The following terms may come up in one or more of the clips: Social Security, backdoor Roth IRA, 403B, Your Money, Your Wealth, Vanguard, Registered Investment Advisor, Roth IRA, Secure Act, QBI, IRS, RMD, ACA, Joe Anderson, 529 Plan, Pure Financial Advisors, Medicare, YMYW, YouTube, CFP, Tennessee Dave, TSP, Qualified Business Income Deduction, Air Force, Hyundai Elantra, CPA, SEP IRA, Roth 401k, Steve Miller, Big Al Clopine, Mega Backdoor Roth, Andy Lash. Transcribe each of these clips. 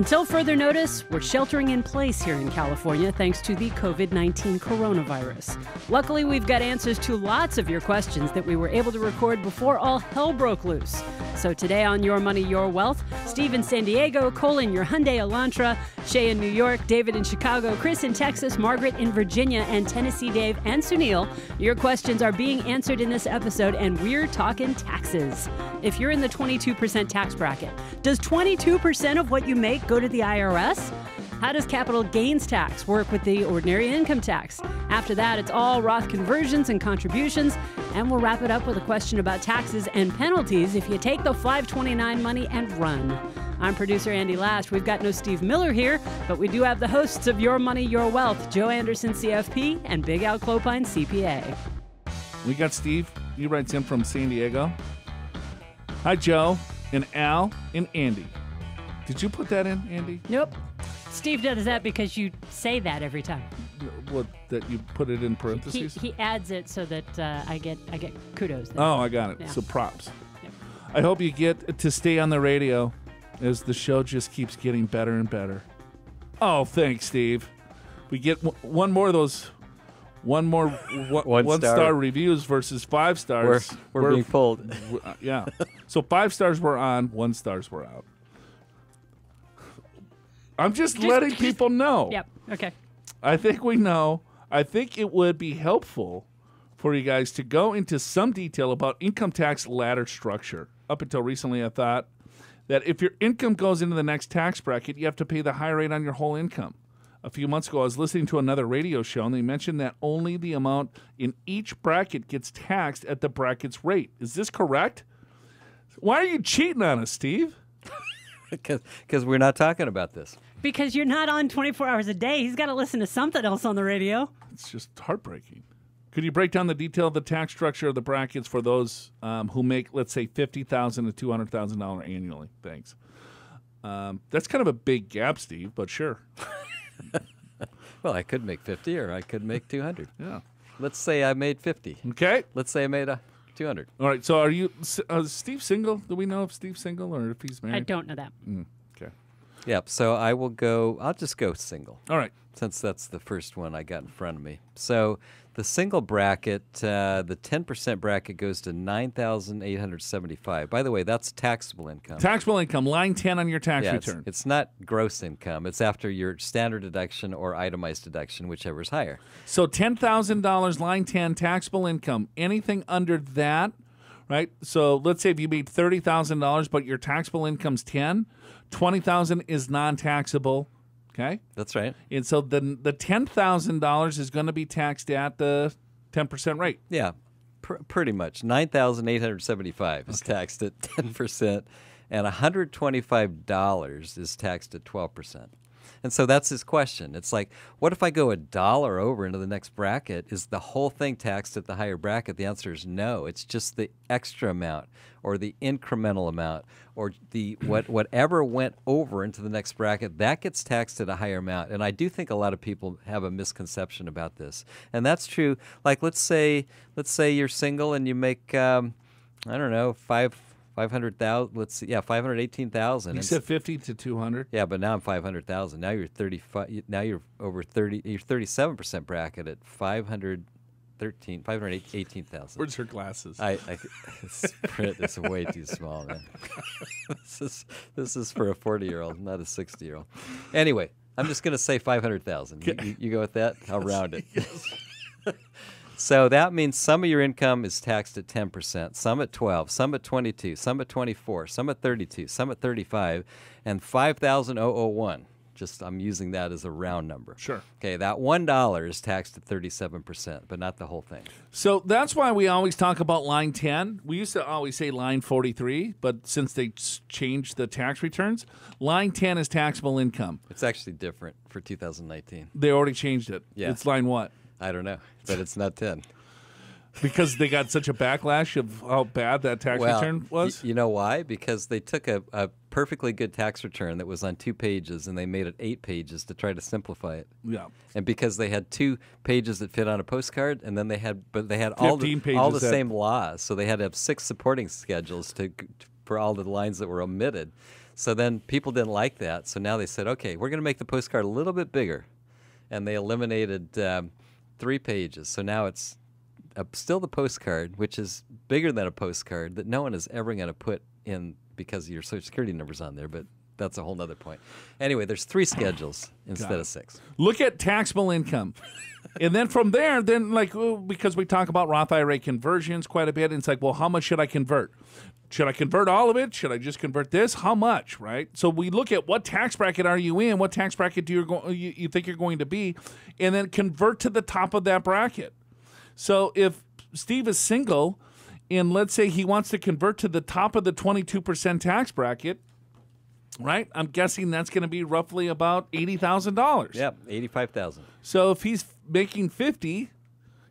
Until further notice, we're sheltering in place here in California thanks to the COVID-19 coronavirus. Luckily, we've got answers to lots of your questions that we were able to record before all hell broke loose. So today on Your Money, Your Wealth, Steve in San Diego, Cole in your Hyundai Elantra, Shay in New York, David in Chicago, Chris in Texas, Margaret in Virginia, and Tennessee Dave and Sunil, your questions are being answered in this episode, and we're talking taxes. If you're in the 22% tax bracket, does 22% of what you make go to the IRS? How does capital gains tax work with the ordinary income tax? After that, it's all Roth conversions and contributions, and we'll wrap it up with a question about taxes and penalties if you take the 529 money and run. I'm producer Andy Lash. We've got no Steve Miller here, but we do have the hosts of Your Money, Your Wealth, Joe Anderson, CFP, and Big Al Clopine, CPA. We got Steve. He writes in from San Diego. Hi, Joe and Al and Andy. Did you put that in, Andy? Nope. Steve does that because you say that every time. What, that you put it in parentheses? He adds it so that I get kudos there. Oh, I got it. Yeah. So props. Yep. I hope you get to stay on the radio as the show just keeps getting better and better. Oh, thanks, Steve. We get one more of those one star reviews versus 5 stars. We're being pulled. Yeah. So 5 stars we're on, 1 stars we're out. I'm just letting people know. Yep. Okay. I think we know. I think it would be helpful for you guys to go into some detail about income tax ladder structure. Up until recently, I thought that if your income goes into the next tax bracket, you have to pay the high rate on your whole income. A few months ago, I was listening to another radio show, and they mentioned that only the amount in each bracket gets taxed at the bracket's rate. Is this correct? Why are you cheating on us, Steve? Because we're not talking about this. Because you're not on 24 hours a day. He's got to listen to something else on the radio. It's just heartbreaking. Could you break down the detail of the tax structure of the brackets for those who make, let's say, $50,000 to $200,000 annually? Thanks. That's kind of a big gap, Steve, but sure. Well, I could make 50 or I could make 200. Yeah. Let's say I made 50. Okay. Let's say I made 200. All right. So are you Steve single? Do we know if Steve's single or if he's married? I don't know that. Okay. Yep. So I will go. I'll just go single. All right. Since that's the first one I got in front of me. So the single bracket, the 10% bracket goes to $9,875. By the way, that's taxable income. Taxable income, line 10 on your tax return. It's not gross income. It's after your standard deduction or itemized deduction, whichever is higher. So $10,000, line 10, taxable income. Anything under that, right? So let's say if you made $30,000, but your taxable income's 10, $20,000 is non-taxable. Okay? That's right. And so then the $10,000 is going to be taxed at the 10% rate. Yeah, pretty much. $9,875 is taxed at 10%, and $125 is taxed at 12%. And so that's his question. It's like, what if I go $1 over into the next bracket? Is the whole thing taxed at the higher bracket? The answer is no. It's just the extra amount or the incremental amount or the whatever went over into the next bracket, that gets taxed at a higher amount. And I do think a lot of people have a misconception about this. And that's true. Like, let's say you're single and you make, I don't know, $500,000. Let's see, yeah, $518,000. You said 50 to 200. Yeah, but now I'm 500,000. Now you're 35. Now you're over 30. You're 37% bracket at 518,000. Where's her glasses? This print is way too small, man. This is for a 40-year-old, not a 60-year-old. Anyway, I'm just gonna say 500,000. You go with that. I'll round it. Yes. So that means some of your income is taxed at 10%, some at 12, some at 22, some at 24, some at 32, some at 35, and 5,001. Just I'm using that as a round number. Sure. Okay, that $1 is taxed at 37%, but not the whole thing. So that's why we always talk about line 10. We used to always say line 43, but since they changed the tax returns, line 10 is taxable income. It's actually different for 2019. They already changed it. Yeah. It's line what? I don't know, but it's not 10. Because they got such a backlash of how bad that tax return was? You know why? Because they took a perfectly good tax return that was on 2 pages, and they made it 8 pages to try to simplify it. Yeah. And because they had 2 pages that fit on a postcard, and then they had all the same laws, so they had to have 6 supporting schedules for all the lines that were omitted. So then people didn't like that. So now they said, okay, we're going to make the postcard a little bit bigger. And they eliminated 3 pages. So now it's still the postcard, which is bigger than a postcard that no one is ever going to put in because your Social Security number's on there. But that's a whole nother point. Anyway, there's 3 schedules instead of 6. Look at taxable income. And then from there, then like, because we talk about Roth IRA conversions quite a bit, and it's like, well, how much should I convert? Should I convert all of it? Should I just convert this? How much, right? So we look at what tax bracket are you in, what tax bracket do you think you're going to be, and then convert to the top of that bracket. So if Steve is single, and let's say he wants to convert to the top of the 22% tax bracket, right? I'm guessing that's going to be roughly about $80,000. Yep, $85,000. So if he's making $50,000,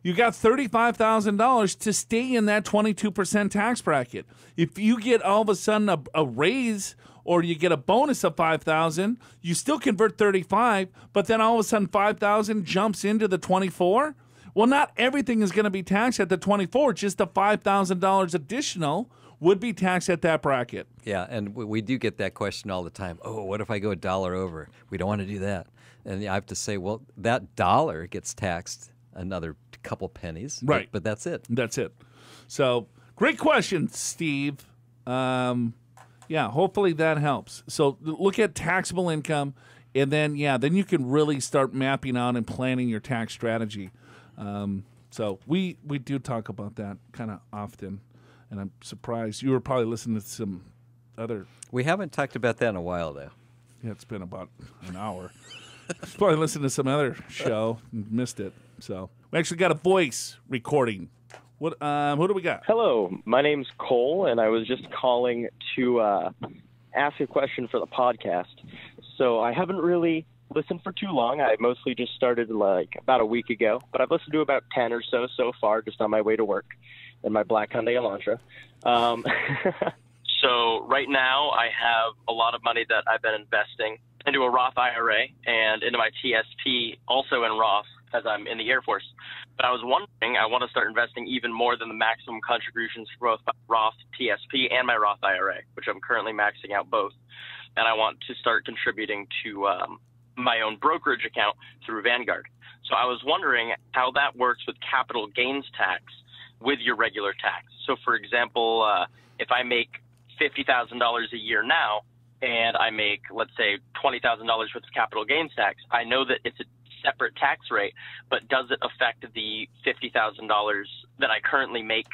you got $35,000 to stay in that 22% tax bracket. If you get all of a sudden a raise or you get a bonus of $5,000, you still convert $35,000, but then all of a sudden $5,000 jumps into the $24,000. Well, not everything is going to be taxed at the $24,000. Just the $5,000 additional would be taxed at that bracket. Yeah, and we do get that question all the time. Oh, what if I go a dollar over? We don't want to do that. And I have to say, well, that dollar gets taxed another couple pennies, right? But that's it. That's it. So, great question, Steve. Yeah, hopefully that helps. So, look at taxable income, and then then you can really start mapping out and planning your tax strategy. So, we do talk about that kind of often, and I'm surprised you were probably listening to some other. We haven't talked about that in a while, though. Yeah, it's been about an hour. Probably listened to some other show and missed it. So we actually got a voice recording. What? Who do we got? Hello, my name's Cole, and I was just calling to ask a question for the podcast. So I haven't really listened for too long. I mostly just started like about a week ago, but I've listened to about 10 or so far, just on my way to work in my black Hyundai Elantra. So right now I have a lot of money that I've been investing into a Roth IRA and into my TSP, also in Roth, as I'm in the Air Force. But I was wondering, I want to start investing even more than the maximum contributions for both Roth TSP and my Roth IRA, which I'm currently maxing out both. And I want to start contributing to my own brokerage account through Vanguard. So I was wondering how that works with capital gains tax with your regular tax. So for example, if I make $50,000 a year now, and I make, let's say, $20,000 worth of capital gains tax, I know that it's a separate tax rate, but does it affect the $50,000 that I currently make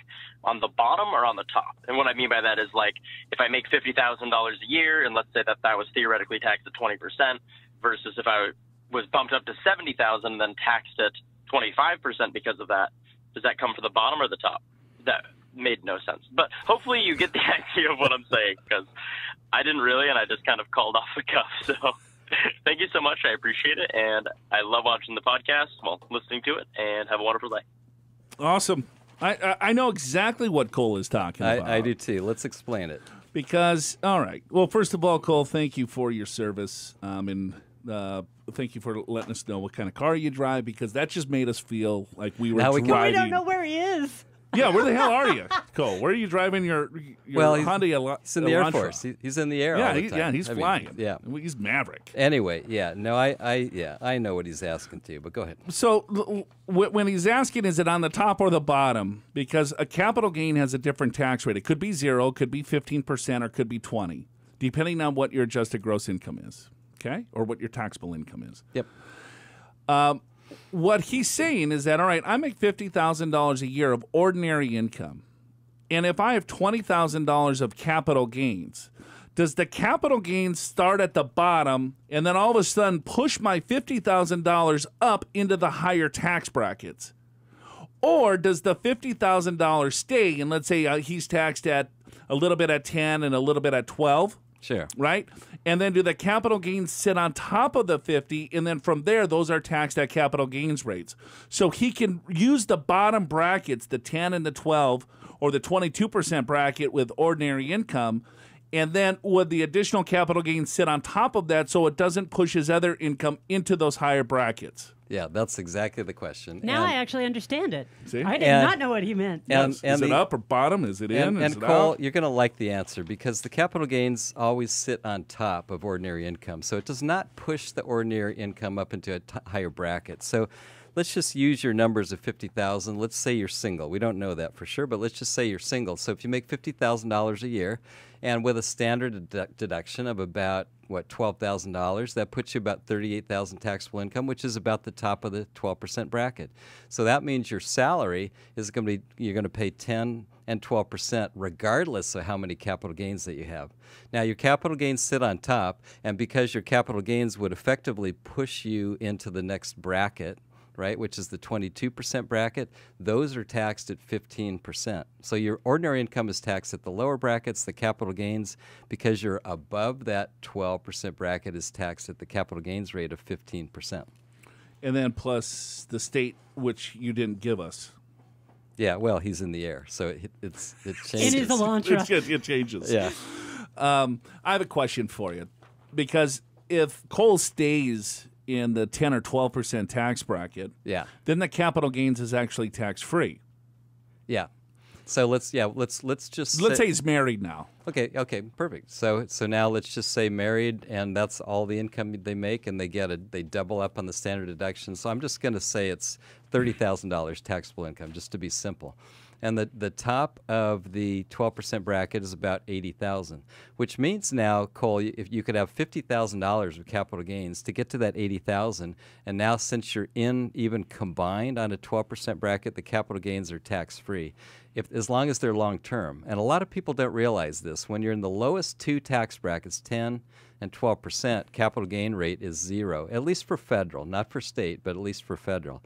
on the bottom or on the top? And what I mean by that is, like, if I make $50,000 a year, and let's say that that was theoretically taxed at 20%, versus if I was bumped up to $70,000 and then taxed at 25% because of that, does that come from the bottom or the top? That made no sense. But hopefully you get the idea of what I'm saying, because I didn't really, and I just kind of called off the cuff. So thank you so much. I appreciate it, and I love watching the podcast, well, listening to it, and have a wonderful day. Awesome. I know exactly what Cole is talking about. I do too. Let's explain it. Because, all right, well, first of all, Cole, thank you for your service, and thank you for letting us know what kind of car you drive, because that just made us feel like we were driving. Now we don't know where he is. Yeah, where the hell are you, Cole? Where are you driving your Hyundai Elantra? He's in the Air Force. He's in the air. Yeah, all the time. Yeah, he's flying. He's Maverick. Anyway, I know what he's asking to, but go ahead. So when he's asking, is it on the top or the bottom? Because a capital gain has a different tax rate. It could be 0, could be 15%, or could be 20%, depending on what your adjusted gross income is, okay, or what your taxable income is. Yep. What he's saying is that, all right, I make $50,000 a year of ordinary income, and if I have $20,000 of capital gains, does the capital gains start at the bottom and then all of a sudden push my $50,000 up into the higher tax brackets? Or does the $50,000 stay, and let's say he's taxed at a little bit at 10 and a little bit at 12? Sure. Right? And then do the capital gains sit on top of the 50, and then from there, those are taxed at capital gains rates. So he can use the bottom brackets, the 10 and the 12, or the 22% bracket with ordinary income, and then would the additional capital gains sit on top of that so it doesn't push his other income into those higher brackets? Yeah, that's exactly the question. Now I actually understand it. See? I did not know what he meant. Is it up or bottom? Is it in? And Cole, you're going to like the answer because the capital gains always sit on top of ordinary income. So it does not push the ordinary income up into a higher bracket. So let's just use your numbers of $50,000. Let's say you're single. We don't know that for sure, but let's just say you're single. So if you make $50,000 a year and with a standard deduction of about, what, $12,000, that puts you about $38,000 taxable income, which is about the top of the 12% bracket. So that means your salary is going to be, you're going to pay 10% and 12% regardless of how many capital gains that you have. Now your capital gains sit on top, and because your capital gains would effectively push you into the next bracket, right, which is the 22% bracket, those are taxed at 15%. So your ordinary income is taxed at the lower brackets. The capital gains, because you're above that 12% bracket, is taxed at the capital gains rate of 15%. And then plus the state, which you didn't give us. Yeah, well, he's in the air, so it changes. It is Elantra. It changes. Yeah. I have a question for you, because if Cole stays in the 10 or 12% tax bracket, then the capital gains is actually tax free. Yeah. So let's say he's married now. Okay, okay, perfect. So now let's just say married, and that's all the income they make, and they double up on the standard deduction. So I'm just going to say it's $30,000 taxable income, just to be simple. And the top of the 12% bracket is about $80,000, which means now, Cole, if you could have $50,000 of capital gains to get to that $80,000, and now since you're in even combined on a 12% bracket, the capital gains are tax-free, as long as they're long-term. And a lot of people don't realize this. When you're in the lowest two tax brackets, 10 and 12%, capital gain rate is zero, at least for federal, not for state, but at least for federal.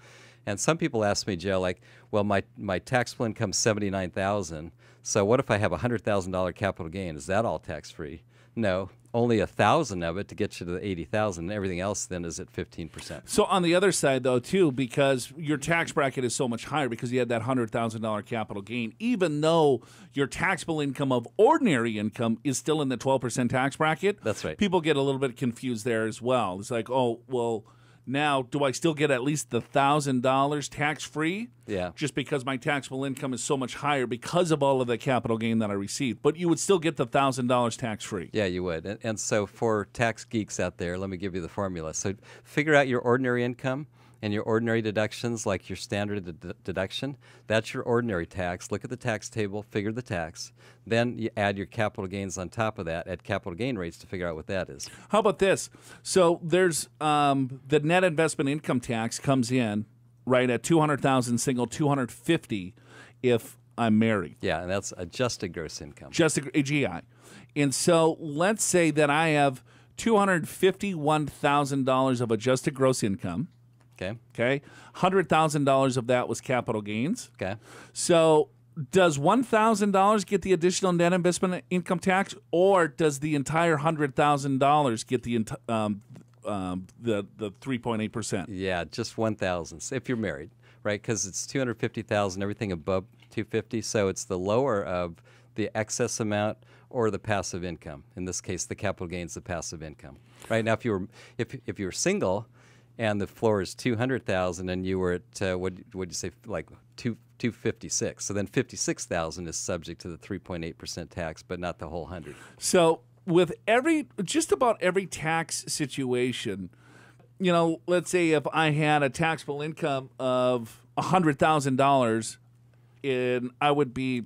And some people ask me, Joe, like, well, my taxable income is $79,000, so what if I have a $100,000 capital gain? Is that all tax-free? No, only $1,000 of it to get you to the $80,000, and everything else then is at 15%. So on the other side, though, too, because your tax bracket is so much higher because you had that $100,000 capital gain, even though your taxable income of ordinary income is still in the 12% tax bracket. That's right. People get a little bit confused there as well. It's like, oh, well, now, do I still get at least the $1,000 tax-free? Yeah. Just because my taxable income is so much higher because of all of the capital gain that I received. But you would still get the $1,000 tax-free. Yeah, you would. And so for tax geeks out there, let me give you the formula. So figure out your ordinary income and your ordinary deductions, like your standard deduction. That's your ordinary tax. Look at the tax table, figure the tax. Then you add your capital gains on top of that at capital gain rates to figure out what that is. How about this? So there's the net investment income tax comes in right at $200,000 single, $250,000 if I'm married. Yeah, and that's adjusted gross income. Just a GI. And so let's say that I have $251,000 of adjusted gross income. Okay. $100,000 of that was capital gains. Okay. So does $1,000 get the additional net investment income tax, or does the entire $100,000 get the 3.8%? Yeah, just $1,000 if you're married, right? Because it's $250,000, everything above $250,000, so it's the lower of the excess amount or the passive income. In this case, the capital gains, the passive income. Right now, if you were single, and the floor is $200,000, and you were at what you say, like $256,000. So then $56,000 is subject to the 3.8% tax, but not the whole $100,000. So with just about every tax situation, you know, let's say if I had a taxable income of $100,000, and I would be,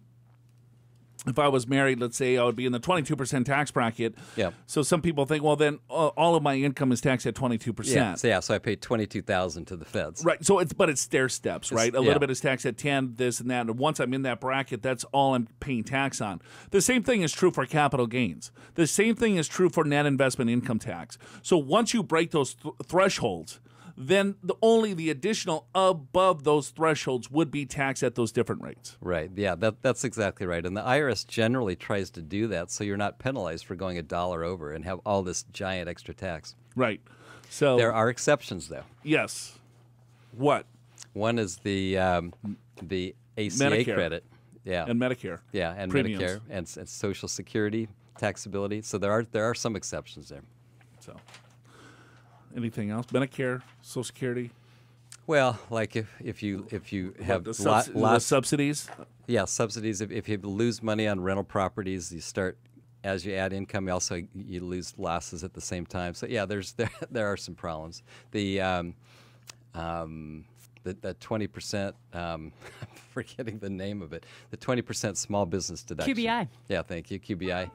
if I was married, let's say I would be in the 22% tax bracket. Yeah. So some people think, well, then all of my income is taxed at 22%. Yeah. So I paid $22,000 to the feds. Right. So it's stair steps, right? A little bit is taxed at 10, this and that. And once I'm in that bracket, that's all I'm paying tax on. The same thing is true for capital gains. The same thing is true for net investment income tax. So once you break those thresholds, then only the additional above those thresholds would be taxed at those different rates. Right, yeah, that's exactly right. And the IRS generally tries to do that so you're not penalized for going $1 over and have all this giant extra tax. Right. So there are exceptions, though. Yes. What? One is the ACA Medicare credit. Yeah. And Medicare. Yeah, and premiums. Medicare and Social Security taxability. So there are some exceptions there. So anything else? Medicare, Social Security, Well, like if you have lots subsidies. Yeah, subsidies. If you lose money on rental properties, you start as you add income. Also, you lose losses at the same time. So yeah, there are some problems. The 20%, I'm forgetting the name of it. The 20% small business deduction. QBI. Yeah, thank you. QBI.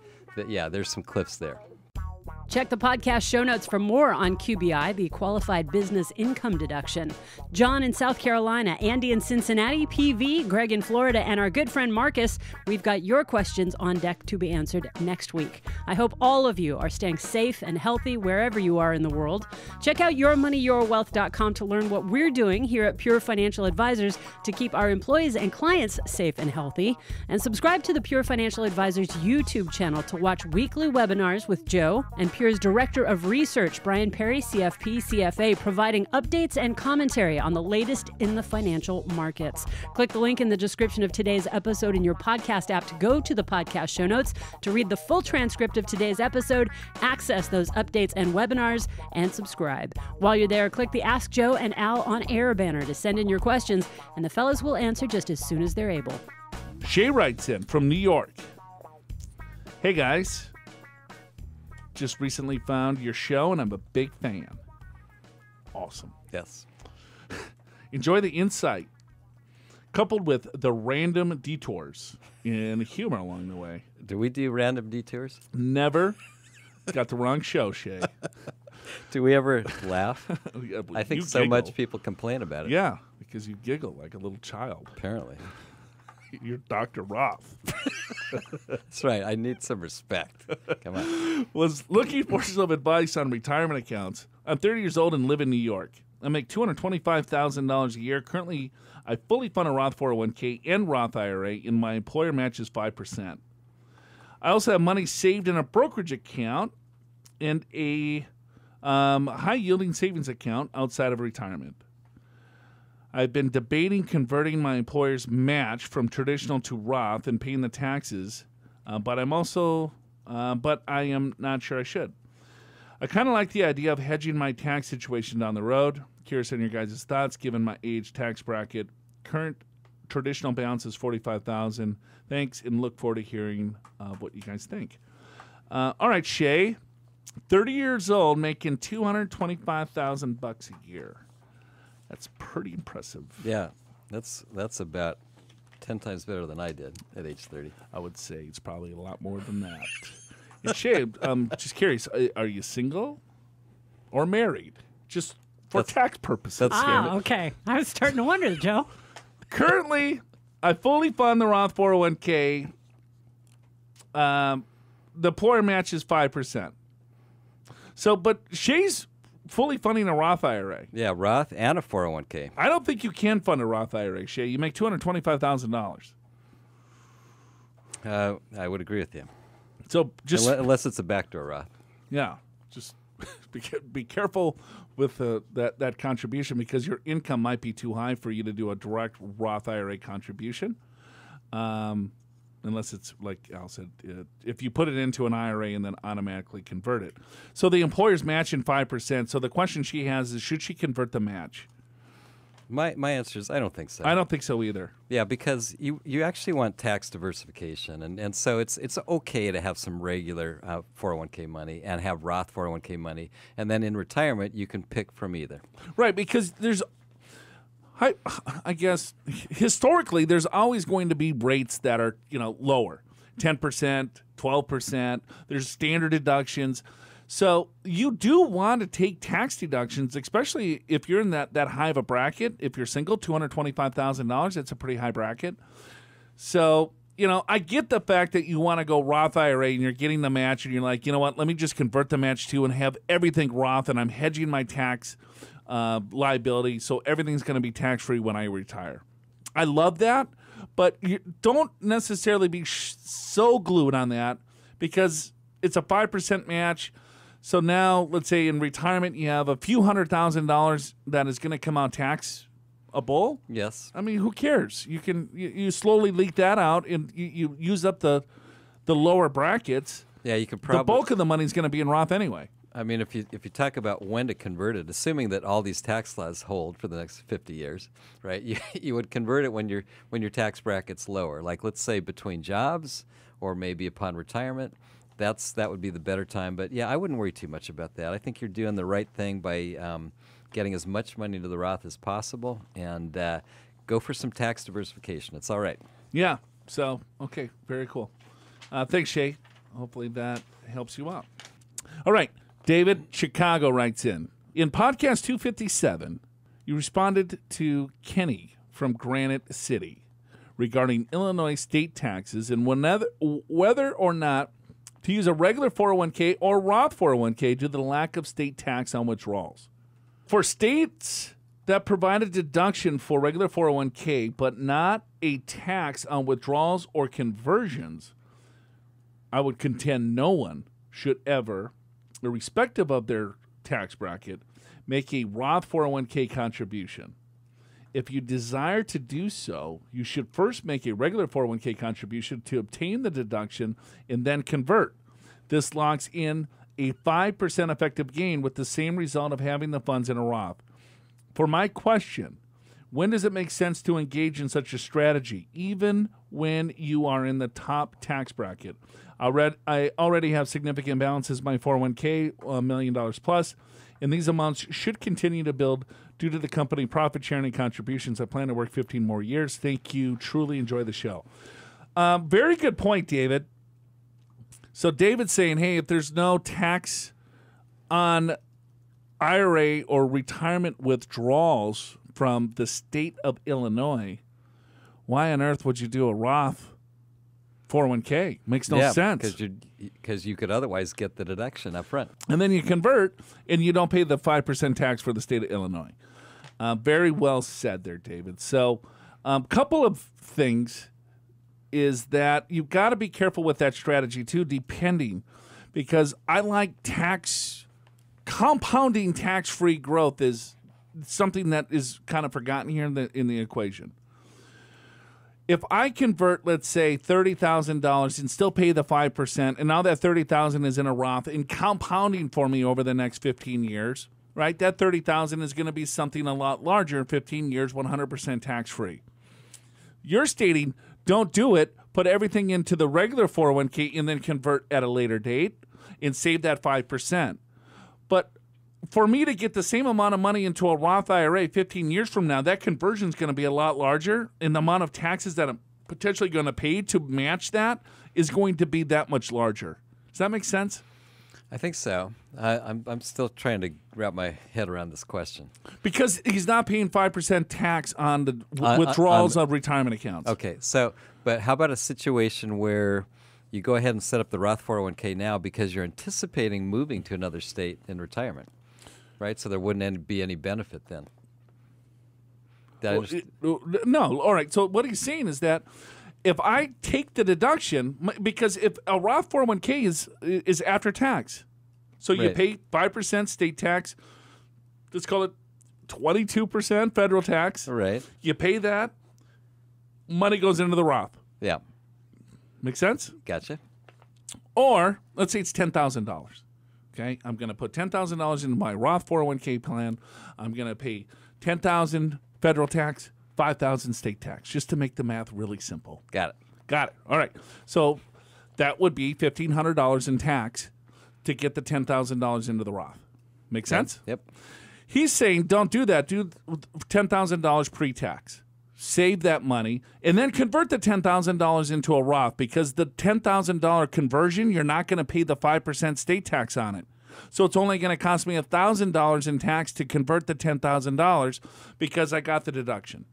Yeah, there's some cliffs there. Check the podcast show notes for more on QBI, the Qualified Business Income Deduction. John in South Carolina, Andy in Cincinnati, PV, Greg in Florida, and our good friend Marcus. We've got your questions on deck to be answered next week. I hope all of you are staying safe and healthy wherever you are in the world. Check out yourmoneyyourwealth.com to learn what we're doing here at Pure Financial Advisors to keep our employees and clients safe and healthy. And subscribe to the Pure Financial Advisors YouTube channel to watch weekly webinars with Joe and Pure's Director of Research, Brian Perry, CFP, CFA, providing updates and commentary on the latest in the financial markets. Click the link in the description of today's episode in your podcast app to go to the podcast show notes to read the full transcript of today's episode, access those updates and webinars, and subscribe. While you're there, click the Ask Joe and Al on Air banner to send in your questions, and the fellas will answer just as soon as they're able. Shay writes in from New York. Hey, guys. Just recently found your show, and I'm a big fan. Awesome. Yes. Enjoy the insight, coupled with the random detours and humor along the way. Do we do random detours? Never. Got the wrong show, Shay. Do we ever laugh? Yeah, I think so giggle. Much people complain about it. Yeah, because you giggle like a little child. Apparently. You're Dr. Roth. That's right. I need some respect. Come on. Was looking for some advice on retirement accounts. I'm 30 years old and live in New York. I make $225,000 a year. Currently, I fully fund a Roth 401k and Roth IRA, and my employer matches 5%. I also have money saved in a brokerage account and a high-yielding savings account outside of retirement. I've been debating converting my employer's match from traditional to Roth and paying the taxes, but I am not sure I should. I kind of like the idea of hedging my tax situation down the road. Curious on your guys' thoughts, given my age, tax bracket. Current traditional balance is $45,000. Thanks, and look forward to hearing what you guys think. All right, Shay, 30 years old, making $225,000 a year. That's pretty impressive. Yeah, that's about 10 times better than I did at age 30. I would say it's probably a lot more than that. And Shay, I'm just curious, are you single or married? Just for tax purposes. Okay. I was starting to wonder, Joe. Currently, I fully fund the Roth 401k. The employer match is 5%. So, but Shay's fully funding a Roth IRA. Yeah, Roth and a 401k. I don't think you can fund a Roth IRA, Shay. You make $225,000. I would agree with you. So just unless it's a backdoor Roth. Yeah, just be careful with that contribution, because your income might be too high for you to do a direct Roth IRA contribution. Unless it's, like Al said, if you put it into an IRA and then automatically convert it. So the employer's matching 5%. So the question she has is, should she convert the match? My answer is I don't think so. I don't think so either. Yeah, because you actually want tax diversification. And so it's okay to have some regular 401k money and have Roth 401k money. And then in retirement, you can pick from either. Right, because there's... I guess historically there's always going to be rates that are, lower, 10%, 12%. There's standard deductions. So you do want to take tax deductions, especially if you're in that high of a bracket. If you're single, $225,000, it's a pretty high bracket. So, I get the fact that you want to go Roth IRA and you're getting the match and you're like, you know what, let me just convert the match to and have everything Roth, and I'm hedging my tax liability, so everything's going to be tax-free when I retire. I love that, but you don't necessarily be so glued on that, because it's a 5% match. So now, let's say in retirement, you have a few $100,000 that is going to come out taxable. Yes. I mean, who cares? You can you slowly leak that out, and you use up the lower brackets. Yeah, you could probably. The bulk of the money is going to be in Roth anyway. I mean, if you talk about when to convert it, assuming that all these tax laws hold for the next 50 years, right? You would convert it when your tax bracket's lower, like let's say between jobs or maybe upon retirement. That would be the better time. But yeah, I wouldn't worry too much about that. I think you're doing the right thing by getting as much money into the Roth as possible, and go for some tax diversification. It's all right. Yeah. So okay, very cool. Thanks, Shay. Hopefully that helps you out. All right. David Chicago writes in. In podcast 257, you responded to Kenny from Granite City regarding Illinois state taxes and whether or not to use a regular 401k or Roth 401k due to the lack of state tax on withdrawals. For states that provide a deduction for regular 401k but not a tax on withdrawals or conversions, I would contend no one should ever, irrespective of their tax bracket, make a Roth 401k contribution. If you desire to do so, you should first make a regular 401k contribution to obtain the deduction and then convert. This locks in a 5% effective gain with the same result of having the funds in a Roth. For my question, when does it make sense to engage in such a strategy, even when you are in the top tax bracket? I already have significant balances in my 401k, $1 million plus, and these amounts should continue to build due to the company profit sharing and contributions. I plan to work 15 more years. Thank you. Truly enjoy the show. Very good point, David. So David's saying, hey, if there's no tax on IRA or retirement withdrawals from the state of Illinois, why on earth would you do a Roth 401k? Makes no sense. Because you could otherwise get the deduction up front. And then you convert, and you don't pay the 5% tax for the state of Illinois. Very well said there, David. So couple of things is that you've got to be careful with that strategy, too, depending. Because I like compounding tax-free growth is something that is kind of forgotten here in the equation. If I convert, let's say, $30,000 and still pay the 5%, and now that $30,000 is in a Roth and compounding for me over the next 15 years, right? That $30,000 is going to be something a lot larger in 15 years, 100% tax-free. You're stating, don't do it, put everything into the regular 401k and then convert at a later date and save that 5%. But for me to get the same amount of money into a Roth IRA 15 years from now, that conversion is going to be a lot larger, and the amount of taxes that I'm potentially going to pay to match that is going to be that much larger. Does that make sense? I think so. I'm still trying to wrap my head around this question. Because he's not paying 5% tax on the withdrawals of retirement accounts. Okay, so but how about a situation where you go ahead and set up the Roth 401k now because you're anticipating moving to another state in retirement? Right, so there wouldn't be any benefit then. No, all right. So what he's saying is that if I take the deduction, because if a Roth 401k is after tax, so you pay 5% state tax, let's call it 22% federal tax. Right. You pay that, money goes into the Roth. Yeah. Make sense? Gotcha. Or let's say it's $10,000. Okay, I'm going to put $10,000 into my Roth 401k plan. I'm going to pay $10,000 federal tax, $5,000 state tax, just to make the math really simple. Got it. Got it. All right. So that would be $1,500 in tax to get the $10,000 into the Roth. Make sense? Yep. He's saying don't do that. Do $10,000 pre-tax. Save that money, and then convert the $10,000 into a Roth because the $10,000 conversion, you're not going to pay the 5% state tax on it. So it's only going to cost me $1,000 in tax to convert the $10,000 because I got the deduction.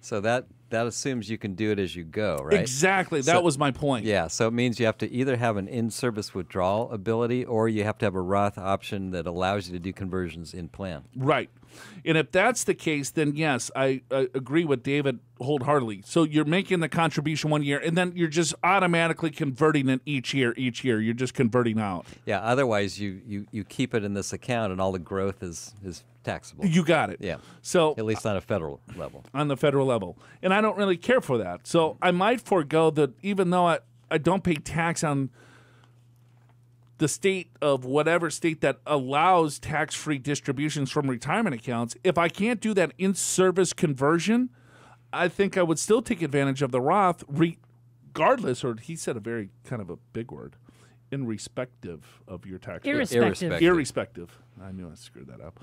So that assumes you can do it as you go, right? Exactly. That was my point. Yeah, so it means you have to either have an in-service withdrawal ability or you have to have a Roth option that allows you to do conversions in plan. Right. And if that's the case, then yes, I agree with David wholeheartedly. So you're making the contribution one year, and then you're just automatically converting it each year. You're just converting out. Yeah, otherwise you keep it in this account, and all the growth is taxable. You got it. Yeah. So at least on a federal level. On the federal level. And I don't really care for that. So I might forego that even though I don't pay tax on the state of whatever state that allows tax-free distributions from retirement accounts, if I can't do that in-service conversion, I think I would still take advantage of the Roth regardless, or he said a very kind of a big word, in respective of your tax. Irrespective. Irrespective. I knew I screwed that up.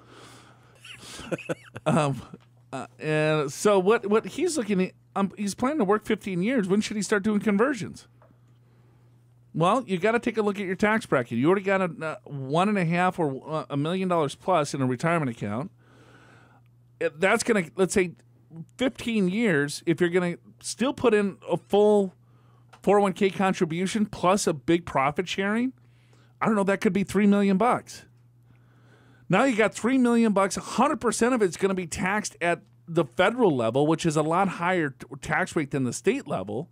And so what he's looking at, he's planning to work 15 years. When should he start doing conversions? Well, you got to take a look at your tax bracket. You already got $1.5 million or $1 million plus in a retirement account. That's going to, let's say, 15 years, if you're going to still put in a full 401k contribution plus a big profit sharing, I don't know, that could be $3 million. Now you got $3 million, 100% of it's going to be taxed at the federal level, which is a lot higher tax rate than the state level.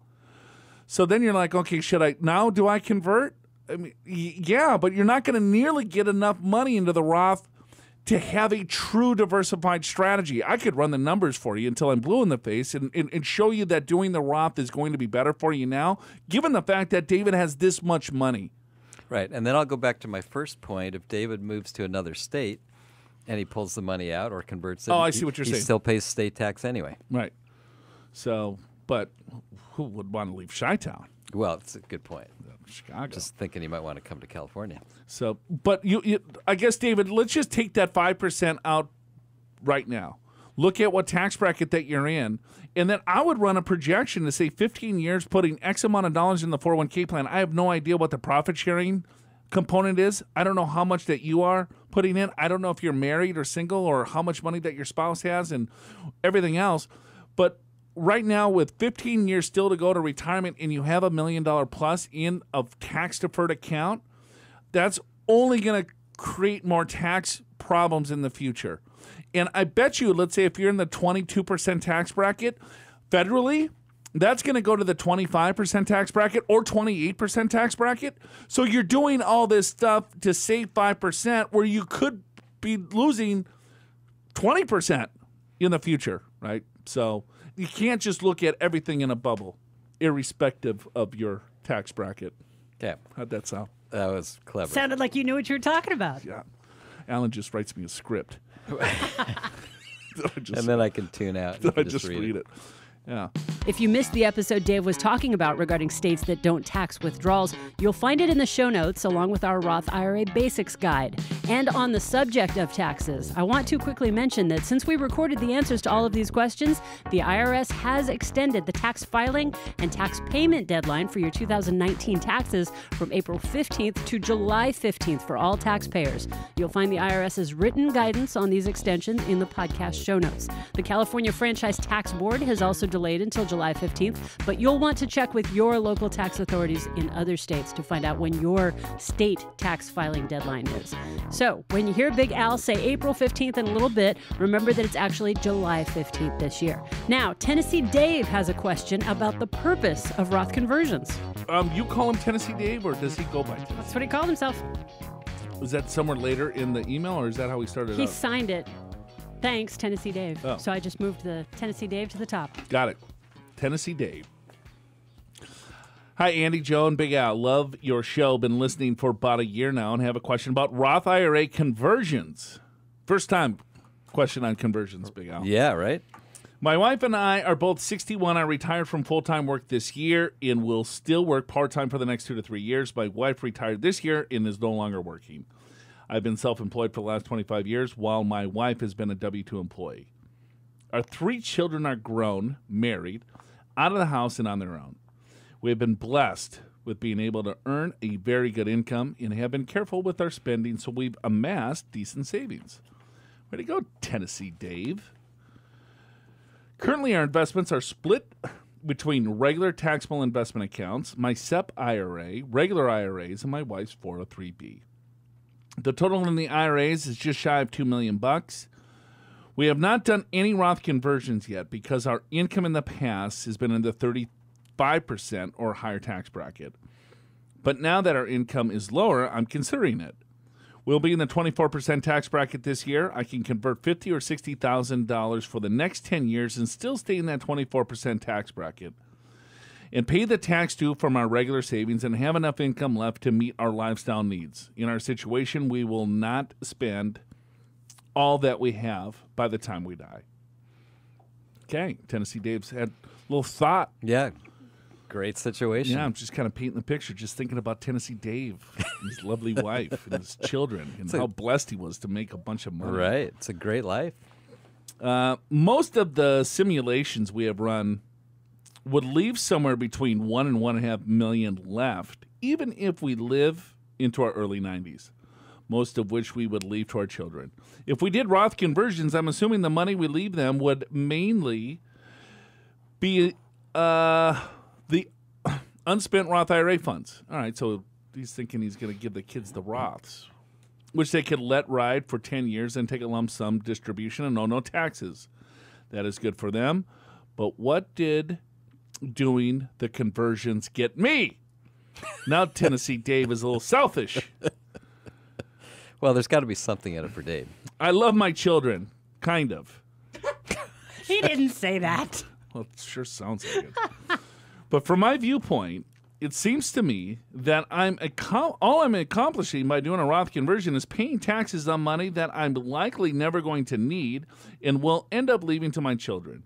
So then you're like, okay, should I, now do I convert? I mean, yeah, but you're not going to nearly get enough money into the Roth to have a true diversified strategy. I could run the numbers for you until I'm blue in the face and show you that doing the Roth is going to be better for you now, given the fact that David has this much money. Right, and then I'll go back to my first point. If David moves to another state and he pulls the money out or converts it, oh, I see what you're saying. He still pays state tax anyway. Right. So, but who would want to leave Chi-Town? Well, it's a good point. Chicago. Just thinking he might want to come to California. So, but I guess, David, let's just take that 5% out right now. Look at what tax bracket that you're in, and then I would run a projection to say 15 years putting X amount of dollars in the 401k plan. I have no idea what the profit sharing component is. I don't know how much that you are putting in. I don't know if you're married or single or how much money that your spouse has and everything else, but right now, with 15 years still to go to retirement and you have $1 million plus in a tax-deferred account, that's only going to create more tax problems in the future. And I bet you, let's say if you're in the 22% tax bracket federally, that's going to go to the 25% tax bracket or 28% tax bracket. So you're doing all this stuff to save 5% where you could be losing 20% in the future, right? So you can't just look at everything in a bubble, irrespective of your tax bracket. Yeah. How'd that sound? That was clever. Sounded like you knew what you were talking about. Yeah. Alan just writes me a script. And then I can tune out. And I just read it. Yeah. If you missed the episode Dave was talking about regarding states that don't tax withdrawals, you'll find it in the show notes along with our Roth IRA Basics Guide. And on the subject of taxes, I want to quickly mention that since we recorded the answers to all of these questions, the IRS has extended the tax filing and tax payment deadline for your 2019 taxes from April 15th to July 15th for all taxpayers. You'll find the IRS's written guidance on these extensions in the podcast show notes. The California Franchise Tax Board has also delayed until July 15th, but you'll want to check with your local tax authorities in other states to find out when your state tax filing deadline is. So when you hear Big Al say April 15th in a little bit, remember that it's actually July 15th this year. Now, Tennessee Dave has a question about the purpose of Roth conversions. You call him Tennessee Dave, or does he go by Tennessee? That's what he called himself. Was that somewhere later in the email, or is that how he started out? He signed it. Thanks, Tennessee Dave. Oh. So I just moved the Tennessee Dave to the top. Got it. Tennessee Dave. Hi, Andy, Joe, and Big Al. Love your show. Been listening for about a year now and have a question about Roth IRA conversions. First time question on conversions, Big Al. Yeah, right? My wife and I are both 61. I retired from full-time work this year and will still work part-time for the next 2 to 3 years. My wife retired this year and is no longer working. I've been self-employed for the last 25 years while my wife has been a W-2 employee. Our 3 children are grown, married, out of the house, and on their own. We have been blessed with being able to earn a very good income and have been careful with our spending, so we've amassed decent savings. Way to go, Tennessee Dave. Currently, our investments are split between regular taxable investment accounts, my SEP IRA, regular IRAs, and my wife's 403B. The total in the IRAs is just shy of $2 million. We have not done any Roth conversions yet because our income in the past has been in the 35% or higher tax bracket. But now that our income is lower, I'm considering it. We'll be in the 24% tax bracket this year. I can convert $50,000 or $60,000 for the next 10 years and still stay in that 24% tax bracket. and pay the tax due from our regular savings and have enough income left to meet our lifestyle needs. In our situation, we will not spend all that we have by the time we die. Okay, Tennessee Dave's had a little thought. Yeah, great situation. Yeah, I'm just kind of painting the picture, just thinking about Tennessee Dave and his lovely wife and his children and how blessed he was to make a bunch of money. Right, it's a great life. Most of the simulations we have run would leave somewhere between 1 and 1.5 million left, even if we live into our early 90s, most of which we would leave to our children. If we did Roth conversions, I'm assuming the money we leave them would mainly be the unspent Roth IRA funds. All right, so he's thinking he's going to give the kids the Roths, which they could let ride for 10 years and take a lump sum distribution and owe no taxes. That is good for them. But what did doing the conversions get me? Now Tennessee Dave is a little selfish. Well, there's got to be something in it for Dave. I love my children, kind of. He didn't say that. Well, it sure sounds like it. But from my viewpoint, it seems to me that all I'm accomplishing by doing a Roth conversion is paying taxes on money that I'm likely never going to need and will end up leaving to my children.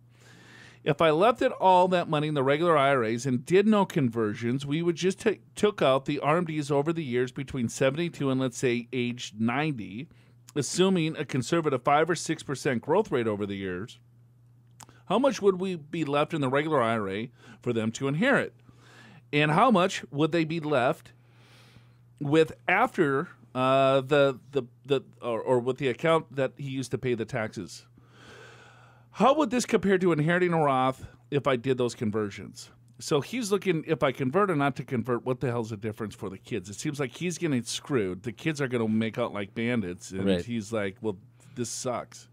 If I left it all that money in the regular IRAs and did no conversions, we would just took out the RMDs over the years between 72 and, let's say, age 90, assuming a conservative 5 or 6% growth rate over the years. How much would we be left in the regular IRA for them to inherit? And how much would they be left with after or with the account that he used to pay the taxes? How would this compare to inheriting a Roth if I did those conversions? So he's looking, if I convert or not to convert, what the hell's the difference for the kids? It seems like he's getting screwed. The kids are going to make out like bandits, and right. He's like, "Well, this sucks."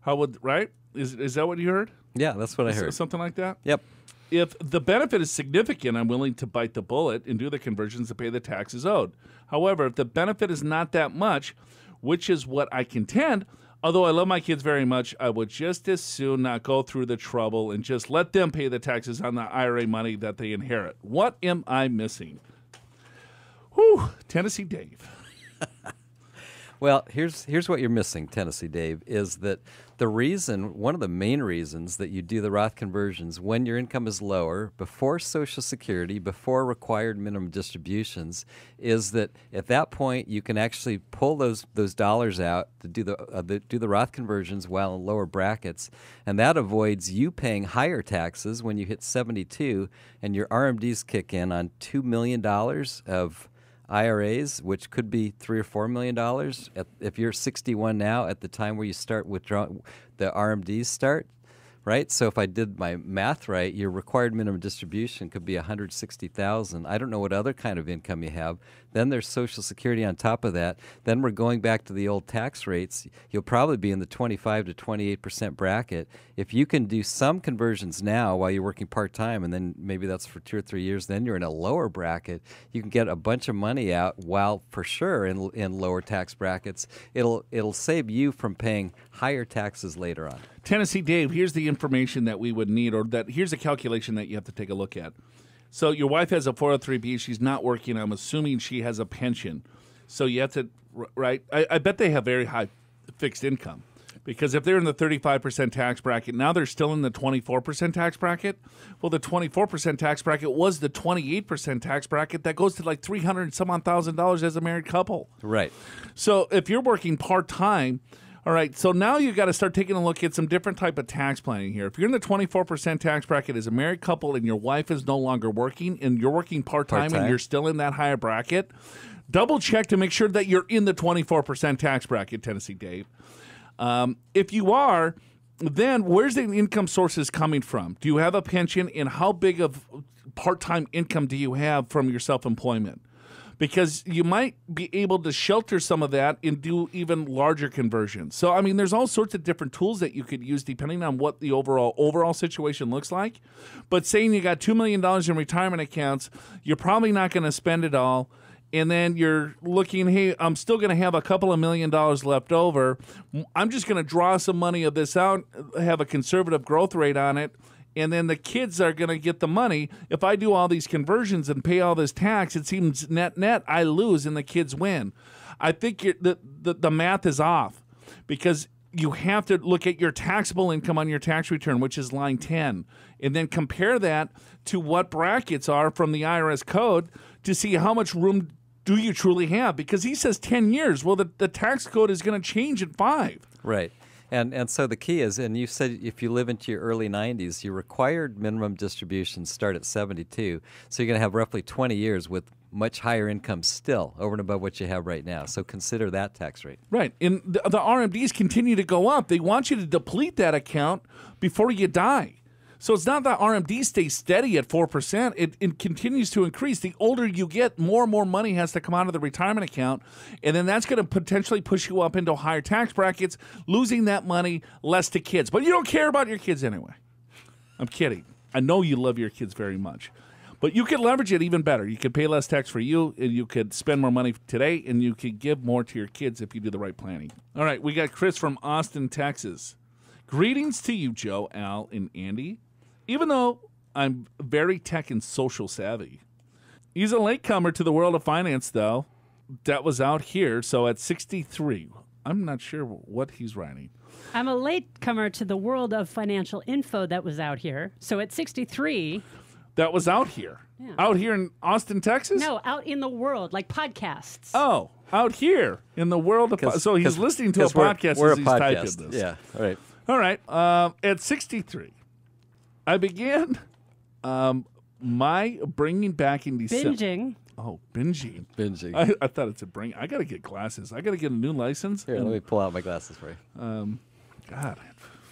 How would right? Is that what you heard? Yeah, that's what I heard. Something like that. Yep. If the benefit is significant, I'm willing to bite the bullet and do the conversions to pay the taxes owed. However, if the benefit is not that much, which is what I contend, although I love my kids very much, I would just as soon not go through the trouble and just let them pay the taxes on the IRA money that they inherit. What am I missing? Whew, Tennessee Dave. Well, here's what you're missing, Tennessee Dave, is that the reason, one of the main reasons that you do the Roth conversions when your income is lower, before Social Security, before required minimum distributions, is that at that point you can actually pull those dollars out to do the Roth conversions while in lower brackets, and that avoids you paying higher taxes when you hit 72 and your RMDs kick in on $2 million of IRAs, which could be $3 or $4 million. If you're 61 now, at the time where you start withdrawing, the RMDs start, right? So if I did my math right, your required minimum distribution could be $160,000. I don't know what other kind of income you have. Then there's Social Security on top of that. Then we're going back to the old tax rates. You'll probably be in the 25% to 28% bracket. If you can do some conversions now while you're working part-time, and then maybe that's for 2 or 3 years, then you're in a lower bracket. You can get a bunch of money out while for sure in lower tax brackets. It'll save you from paying higher taxes later on. Tennessee Dave, here's the information that we would need, or that here's a calculation that you have to take a look at. So your wife has a 403B. She's not working. I'm assuming she has a pension. So you have to, right? I bet they have very high fixed income, because if they're in the 35% tax bracket, now they're still in the 24% tax bracket. Well, the 24% tax bracket was the 28% tax bracket that goes to like $300-some-odd thousand as a married couple. Right. So if you're working part-time, all right, so now you've got to start taking a look at some different type of tax planning here. If you're in the 24% tax bracket as a married couple and your wife is no longer working and you're working part-time and you're still in that higher bracket, double-check to make sure that you're in the 24% tax bracket, Tennessee Dave. If you are, then where's the income sources coming from? Do you have a pension, and how big of part-time income do you have from your self-employment? Because you might be able to shelter some of that and do even larger conversions. So, I mean, there's all sorts of different tools that you could use depending on what the overall situation looks like. But saying you got $2 million in retirement accounts, you're probably not going to spend it all. And then you're looking, hey, I'm still going to have a couple of $1 million left over. I'm just going to draw some money of this out, have a conservative growth rate on it, and then the kids are going to get the money. If I do all these conversions and pay all this tax, it seems net I lose and the kids win. I think the math is off, because you have to look at your taxable income on your tax return, which is line 10, and then compare that to what brackets are from the IRS code to see how much room do you truly have. Because he says 10 years. Well, the tax code is going to change in 5. Right. And so the key is, and you said if you live into your early 90s, your required minimum distributions start at 72. So you're going to have roughly 20 years with much higher income still over and above what you have right now. So consider that tax rate. Right. And the RMDs continue to go up. They want you to deplete that account before you die. So it's not that RMD stays steady at 4%. It continues to increase. The older you get, more and more money has to come out of the retirement account, and then that's going to potentially push you up into higher tax brackets, losing that money less to kids. But you don't care about your kids anyway. I'm kidding. I know you love your kids very much. But you could leverage it even better. You could pay less tax for you, and you could spend more money today, and you could give more to your kids if you do the right planning. All right, we got Chris from Austin, Texas. Greetings to you, Joe, Al, and Andy. Even though I'm very tech and social savvy, he's a latecomer to the world of finance, though. That was out here, so at 63. I'm not sure what he's writing. I'm a latecomer to the world of financial info that was out here, so at 63. That was out here? Yeah. Out here in Austin, Texas? No, out in the world, like podcasts. Oh, out here in the world of podcasts. So he's listening to a podcast as he's typing this. Yeah, all right. All right, at 63. I began my bringing back in December. Binging. Oh, binging. Binging. I thought it said bring. I got to get glasses. I got to get a new license. Here, let me pull out my glasses for you. God, I'm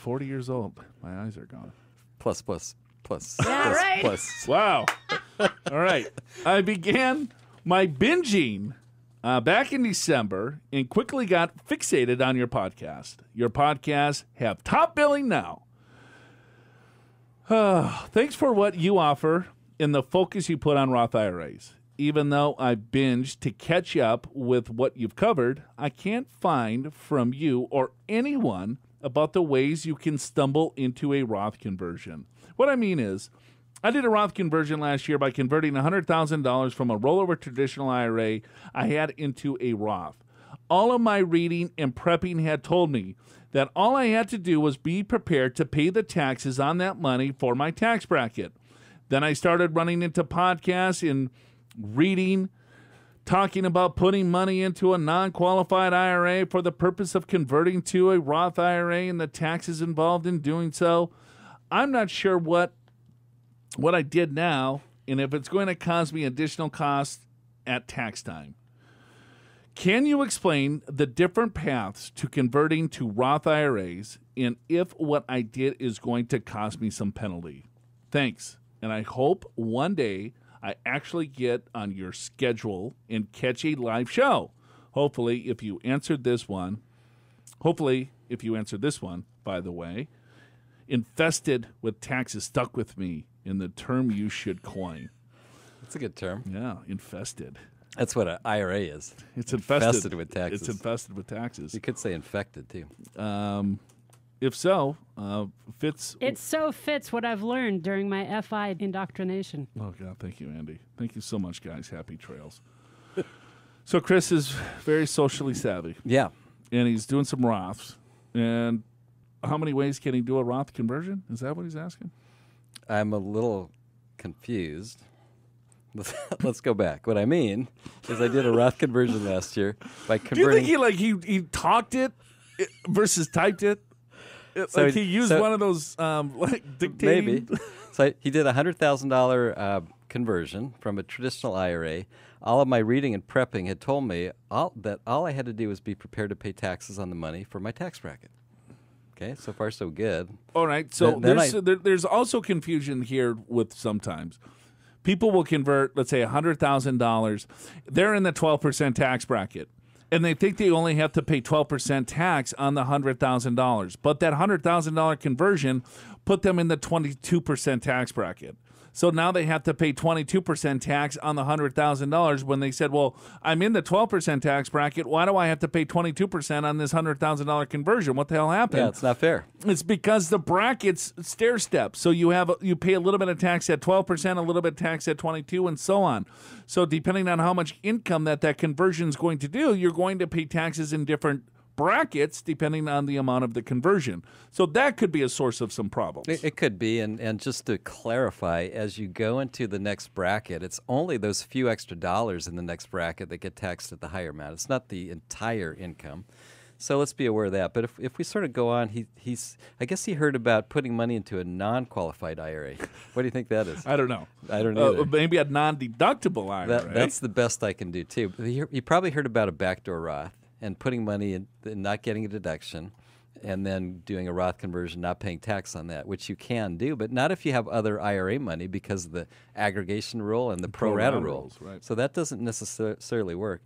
40 years old. My eyes are gone. Plus, plus, plus. Yeah, plus, right. Plus. Wow. All right. I began my binging back in December and quickly got fixated on your podcast. Your podcasts have top billing now. Thanks for what you offer and the focus you put on Roth IRAs. Even though I binged to catch up with what you've covered, I can't find from you or anyone about the ways you can stumble into a Roth conversion. What I mean is, I did a Roth conversion last year by converting $100,000 from a rollover traditional IRA I had into a Roth. All of my reading and prepping had told me that all I had to do was be prepared to pay the taxes on that money for my tax bracket. Then I started running into podcasts and reading, talking about putting money into a non-qualified IRA for the purpose of converting to a Roth IRA and the taxes involved in doing so. I'm not sure what I did now and if it's going to cause me additional costs at tax time. Can you explain the different paths to converting to Roth IRAs and if what I did is going to cost me some penalty? Thanks, and I hope one day I actually get on your schedule and catch a live show. Hopefully, if you answered this one, by the way, infested with taxes stuck with me in the term you should coin. That's a good term. Yeah, infested. That's what an IRA is. It's infested with taxes. It's infested with taxes. You could say infected, too. If so, fits. It so fits what I've learned during my FI indoctrination. Oh, God. Thank you, Andy. Thank you so much, guys. Happy trails. So Chris is very socially savvy. Yeah. And he's doing some Roths. And how many ways can he do a Roth conversion? Is that what he's asking? I'm a little confused. Let's go back. What I mean is I did a Roth conversion last year by converting. Do you think he talked it versus typed it? So like he used one of those like dictating. Maybe. So he did a $100,000 conversion from a traditional IRA. All of my reading and prepping had told me that all I had to do was be prepared to pay taxes on the money for my tax bracket. Okay, so far so good. All right, so there's also confusion here with sometimes. People will convert, let's say, $100,000. They're in the 12% tax bracket, and they think they only have to pay 12% tax on the $100,000. But that $100,000 conversion put them in the 22% tax bracket. So now they have to pay 22% tax on the $100,000 when they said, well, I'm in the 12% tax bracket. Why do I have to pay 22% on this $100,000 conversion? What the hell happened? Yeah, it's not fair. It's because the brackets stair step. So you pay a little bit of tax at 12%, a little bit of tax at 22%, and so on. So depending on how much income that conversion is going to do, you're going to pay taxes in different brackets depending on the amount of the conversion. So that could be a source of some problems. It could be, and just to clarify, as you go into the next bracket, it's only those few extra dollars in the next bracket that get taxed at the higher amount. It's not the entire income. So let's be aware of that. But if we sort of go on, I guess he heard about putting money into a non-qualified IRA. What do you think that is? I don't know. I don't know. Maybe a non-deductible IRA. That's the best I can do, too. You probably heard about a backdoor Roth and putting money in and not getting a deduction, and then doing a Roth conversion, not paying tax on that, which you can do, but not if you have other IRA money because of the aggregation rule and the pro-rata rule. Right. So that doesn't necessarily work.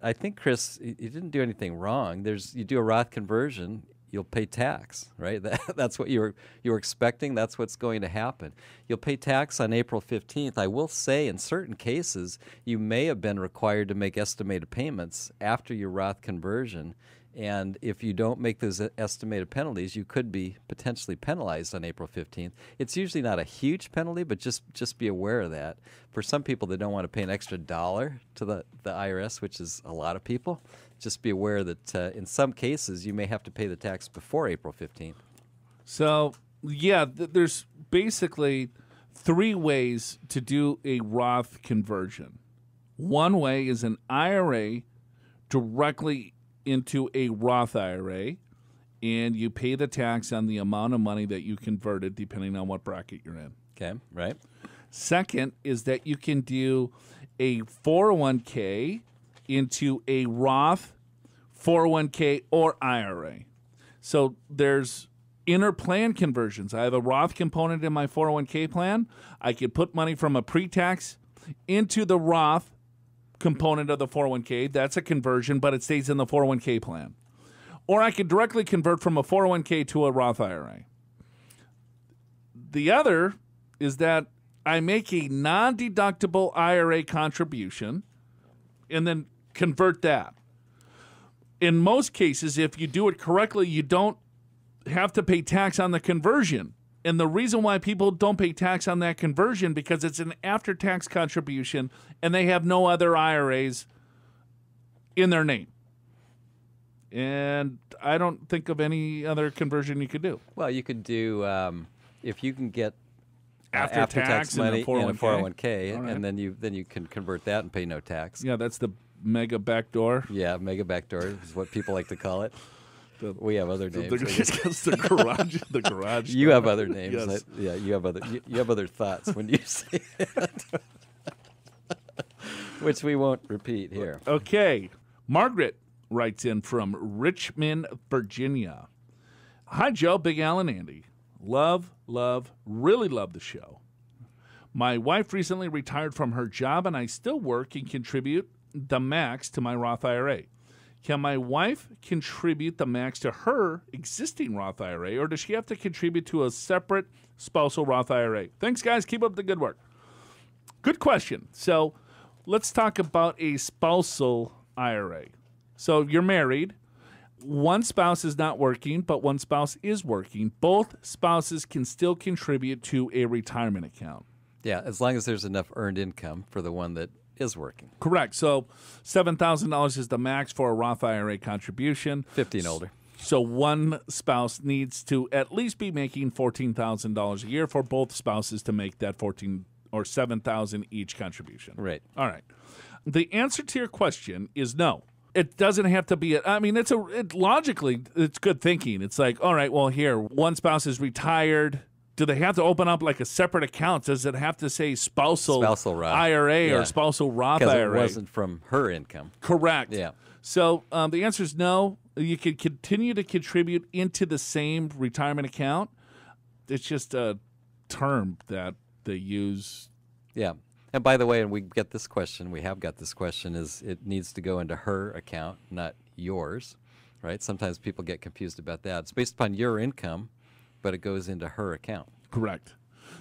I think, Chris, you didn't do anything wrong. You do a Roth conversion, you'll pay tax, right? That's what you were expecting. That's what's going to happen. You'll pay tax on April 15th. I will say in certain cases, you may have been required to make estimated payments after your Roth conversion. And if you don't make those estimated penalties, you could be potentially penalized on April 15th. It's usually not a huge penalty, but just be aware of that. For some people that don't want to pay an extra dollar to the IRS, which is a lot of people, just be aware that in some cases you may have to pay the tax before April 15th. So, yeah, there's basically three ways to do a Roth conversion. One way is an IRA directly into a Roth IRA, and you pay the tax on the amount of money that you converted depending on what bracket you're in. Okay, right. Second is that you can do a 401k into a Roth 401k or IRA. So there's interplan conversions. I have a Roth component in my 401k plan. I could put money from a pre-tax into the Roth component of the 401k. That's a conversion, but it stays in the 401k plan. Or I could directly convert from a 401k to a Roth IRA. The other is that I make a non-deductible IRA contribution and then convert that. In most cases, if you do it correctly, you don't have to pay tax on the conversion. And the reason why people don't pay tax on that conversion because it's an after-tax contribution and they have no other IRAs in their name. And I don't think of any other conversion you could do. Well, you could do if you can get after-tax money in a 401k, right, and then you can convert that and pay no tax. Yeah, that's the mega backdoor. Yeah, mega backdoor is what people like to call it. We have other names. The garage. The garage. You have other names. Yes. Yeah, you have other thoughts when you say it, which we won't repeat here. Okay, Margaret writes in from Richmond, Virginia. Hi, Joe, Big Al, and Andy. Really love the show. My wife recently retired from her job, and I still work and contribute the max to my Roth IRA. Can my wife contribute the max to her existing Roth IRA, or does she have to contribute to a separate spousal Roth IRA? Thanks, guys. Keep up the good work. Good question. So let's talk about a spousal IRA. So you're married. One spouse is not working, but one spouse is working. Both spouses can still contribute to a retirement account. Yeah, as long as there's enough earned income for the one that is working. Correct. So $7,000 is the max for a Roth IRA contribution. 50 and older. So one spouse needs to at least be making $14,000 a year for both spouses to make that 14 or 7,000 each contribution. Right. All right. The answer to your question is no. It doesn't have to be. Logically, it's good thinking. It's like, all right, well, here, one spouse is retired. Do they have to open up like a separate account? Does it have to say spousal IRA or spousal Roth IRA? Because it wasn't from her income. Correct. Yeah. So the answer is no. You can continue to contribute into the same retirement account. It's just a term that they use. Yeah. And by the way, and we have got this question, is it needs to go into her account, not yours, right? Sometimes people get confused about that. It's based upon your income, but it goes into her account. Correct.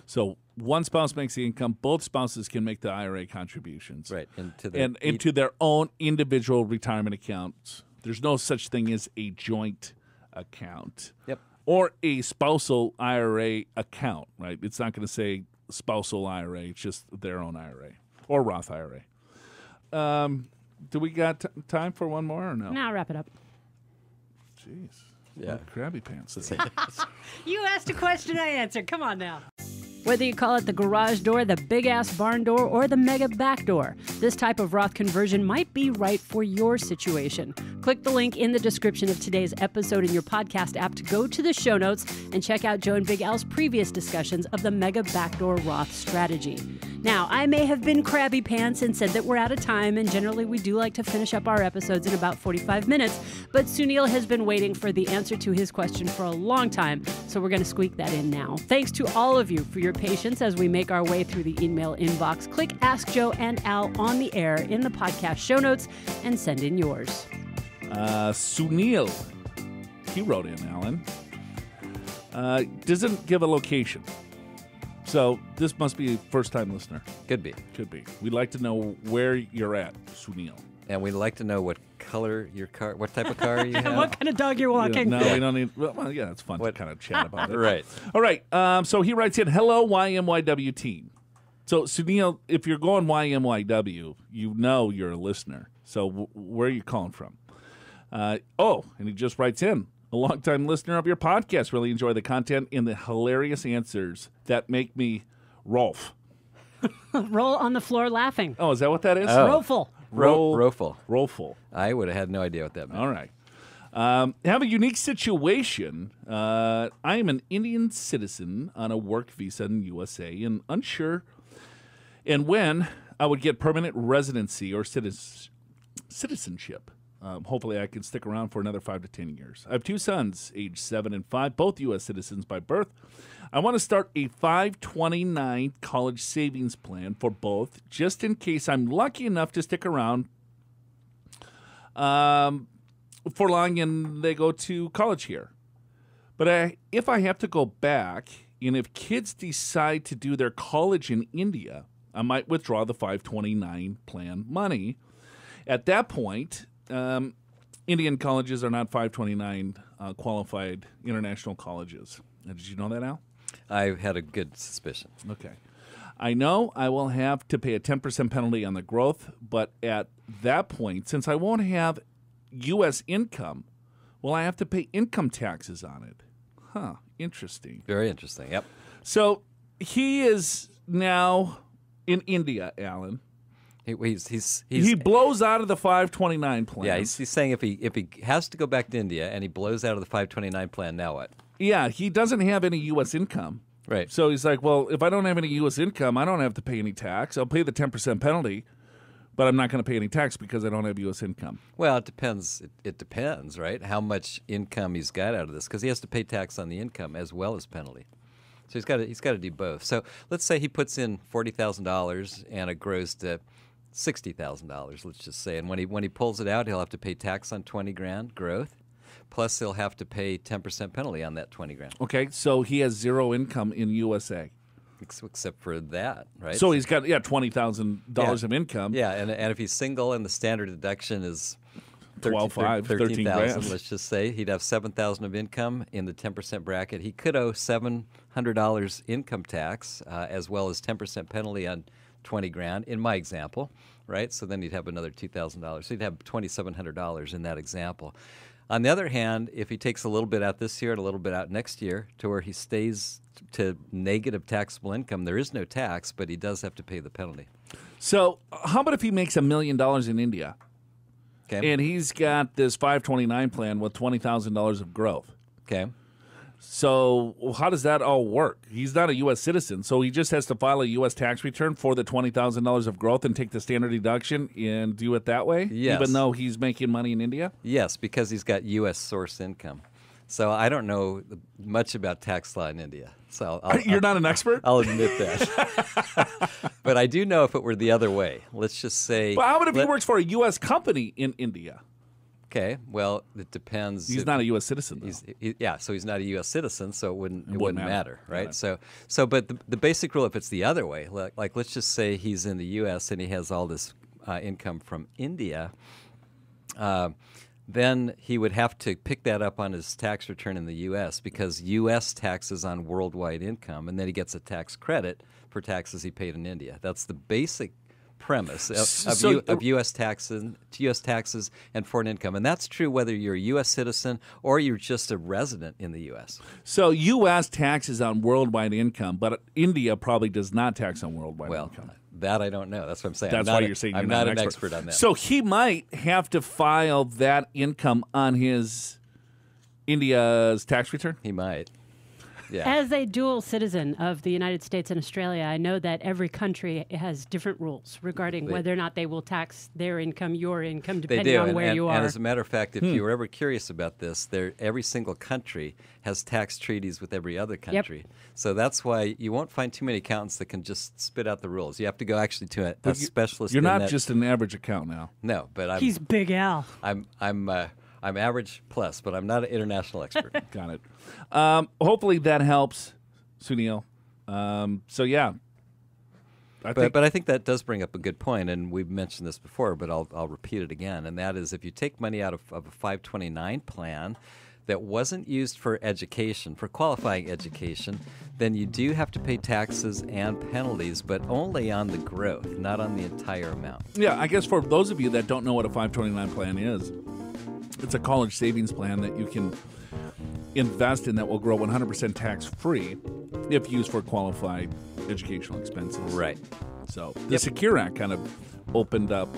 So one spouse makes the income, both spouses can make the IRA contributions. Right. And into their own individual retirement accounts. There's no such thing as a joint account. Yep. Or a spousal IRA account, right? It's not going to say spousal IRA. It's just their own IRA or Roth IRA. Do we got time for one more or no? No, I'll wrap it up. Jeez. Yeah. Krabby pants. You asked a question, I answered. Come on now. Whether you call it the garage door, the big-ass barn door, or the mega backdoor, this type of Roth conversion might be right for your situation. Click the link in the description of today's episode in your podcast app to go to the show notes and check out Joe and Big Al's previous discussions of the mega backdoor Roth strategy. Now, I may have been crabby pants and said that we're out of time, and generally we do like to finish up our episodes in about 45 minutes, but Sunil has been waiting for the answer to his question for a long time, so we're going to squeak that in now. Thanks to all of you for your patience as we make our way through the email inbox. Click Ask Joe and Al on the air in the podcast show notes and send in yours. Sunil, he wrote in, Alan, doesn't give a location. So this must be a first-time listener. Could be. Could be. We'd like to know where you're at, Sunil. And we'd like to know what color your car, what type of car you have. What kind of dog you're walking. Yeah, no, we don't need, well, yeah, it's fun to kind of chat about it. Right. All right, so he writes in, hello, YMYW team. So, Sunil, if you're going YMYW, you know you're a listener. So where are you calling from? Oh, and he just writes in, a long-time listener of your podcast. Really enjoy the content and the hilarious answers that make me Rolf. Roll on the floor laughing. Oh, is that what that is? Oh. Rollful. Rollful. I would have had no idea what that meant. All right. Have a unique situation. I am an Indian citizen on a work visa in the USA and unsure and when I would get permanent residency or citizenship. Hopefully I can stick around for another 5 to 10 years. I have two sons, age 7 and 5, both U.S. citizens by birth. I want to start a 529 college savings plan for both, just in case I'm lucky enough to stick around for long and they go to college here. But if I have to go back and if kids decide to do their college in India, I might withdraw the 529 plan money. At that point, Indian colleges are not 529 qualified international colleges. Did you know that, Al? I had a good suspicion. Okay. I know I will have to pay a 10% penalty on the growth, but at that point, since I won't have U.S. income, will I have to pay income taxes on it? Huh. Interesting. Very interesting. Yep. So he is now in India, Alan. He blows out of the 529 plan. Yeah, he's saying if he has to go back to India and he blows out of the 529 plan, now what? Yeah, he doesn't have any U.S. income. Right. So he's like, well, if I don't have any U.S. income, I don't have to pay any tax. I'll pay the 10% penalty, but I'm not going to pay any tax because I don't have U.S. income. Well, it depends. It depends, right, how much income he's got out of this, because he has to pay tax on the income as well as penalty. So he's got to do both. So let's say he puts in $40,000 and it grows to $60,000, let's just say, and when he pulls it out, he'll have to pay tax on $20,000 growth, plus he'll have to pay 10% penalty on that $20,000. Okay, so he has zero income in USA, except for that, right? So he's got $20,000 of income. Yeah, and if he's single and the standard deduction is 13,000, let's just say, he'd have $7,000 of income in the 10% bracket. He could owe $700 income tax as well as 10% penalty on $20,000 in my example, right? So then he'd have another $2,000. So he'd have $2,700 in that example. On the other hand, if he takes a little bit out this year and a little bit out next year to where he stays to negative taxable income, there is no tax, but he does have to pay the penalty. So how about if he makes $1 million in India, okay, and he's got this 529 plan with $20,000 of growth? Okay. So how does that all work? He's not a U.S. citizen, so he just has to file a U.S. tax return for the $20,000 of growth and take the standard deduction and do it that way? Yes. Even though he's making money in India? Yes, because he's got U.S. source income. So I don't know much about tax law in India. So you're not an expert? I'll admit that. But I do know if it were the other way. Let's just say— But how about if he works for a U.S. company in India? Okay, well, it depends. He's not a U.S. citizen, though. Yeah, so he's not a U.S. citizen, so it wouldn't matter, right? So, but the basic rule, if it's the other way, like let's just say he's in the U.S. and he has all this income from India, then he would have to pick that up on his tax return in the U.S. because U.S. taxes on worldwide income, and then he gets a tax credit for taxes he paid in India. That's the basic premise of U.S. taxes and foreign income, and that's true whether you're a U.S. citizen or you're just a resident in the U.S. So U.S. taxes on worldwide income, but India probably does not tax on worldwide income. That I don't know. That's what I'm saying. That's why you're saying I'm not an expert on that. So he might have to file that income on his India's tax return. He might. Yeah. As a dual citizen of the United States and Australia, I know that every country has different rules regarding whether or not they will tax their income, your income, depending on where you are. And as a matter of fact, if you were ever curious about this, every single country has tax treaties with every other country. Yep. So that's why you won't find too many accountants that can just spit out the rules. You have to go actually to a specialist. You're not just an average accountant now. No, but he's Big Al. I'm average plus, but I'm not an international expert. Got it. Hopefully that helps, Sunil. So, yeah. But I think that does bring up a good point, and we've mentioned this before, but I'll repeat it again, and that is if you take money out of a 529 plan that wasn't used for education, for qualifying education, then you do have to pay taxes and penalties, but only on the growth, not on the entire amount. Yeah, I guess for those of you that don't know what a 529 plan is, it's a college savings plan that you can invest in that will grow 100% tax-free if used for qualified educational expenses. Right. So the Secure Act kind of opened up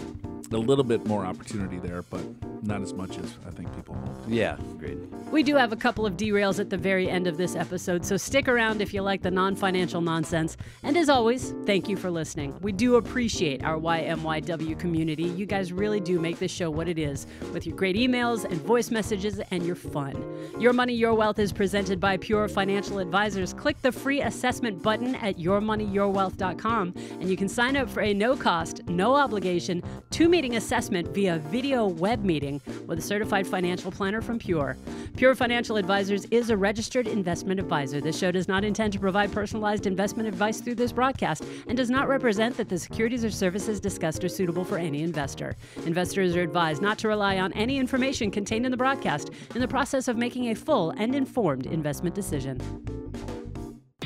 a little bit more opportunity there, but not as much as I think people hope. Yeah, great. We do have a couple of derails at the very end of this episode, so stick around if you like the non-financial nonsense. And as always, thank you for listening. We do appreciate our YMYW community. You guys really do make this show what it is, with your great emails and voice messages and your fun. Your Money, Your Wealth is presented by Pure Financial Advisors. Click the free assessment button at yourmoneyyourwealth.com, and you can sign up for a no-cost, no-obligation, two-meeting assessment via video web meeting with a certified financial planner from Pure. Pure Financial Advisors is a registered investment advisor. This show does not intend to provide personalized investment advice through this broadcast and does not represent that the securities or services discussed are suitable for any investor. Investors are advised not to rely on any information contained in the broadcast in the process of making a full and informed investment decision.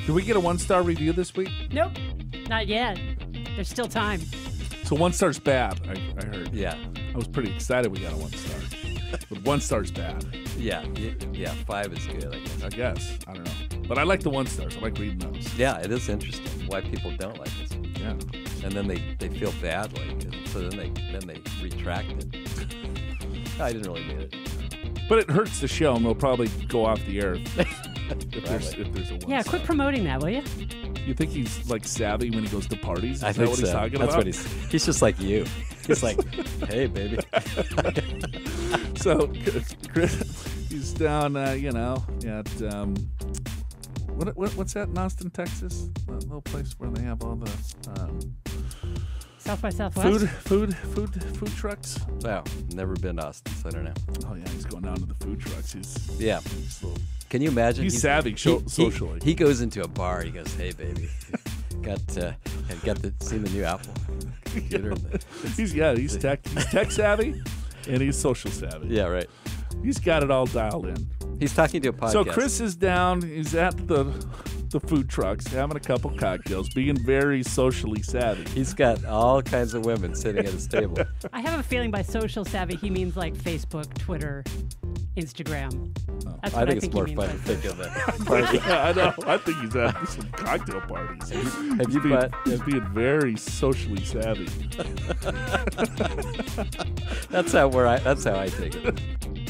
Did we get a one-star review this week? Nope, not yet. There's still time. So one star's bad, I heard. Yeah. I was pretty excited we got a one star. But one star's bad. Yeah. Yeah. Five is good, I guess. I guess. I don't know. But I like the one stars. I like reading those. Yeah, it is interesting why people don't like this. Yeah. And then they feel bad like it. So then they retract it. I didn't really get it. But it hurts the show and we'll probably go off the air if there's a one star. Yeah, quit promoting that, will you? You think he's like savvy when he goes to parties? Is that what he's talking about? That's what he's just like you. He's like, hey, baby. So, Chris, he's down, you know, at, what's that in Austin, Texas? That little place where they have all the South by Southwest? Food trucks. Wow, never been to Austin, so I don't know. Oh, yeah, he's going down to the food trucks. He's little. Can you imagine? He's savvy socially. He goes into a bar. He goes, "Hey, baby, seen the new Apple computer." He's tech savvy, and he's social savvy. Yeah, right. He's got it all dialed in. He's talking to a podcast. So Chris is down. He's at the food trucks, having a couple cocktails, being very socially savvy. He's got all kinds of women sitting at his table. I have a feeling by social savvy he means like Facebook, Twitter, Instagram. That's I think it's more fun to think of it. I know. I think he's at some cocktail parties. He's being very socially savvy. That's how I take it.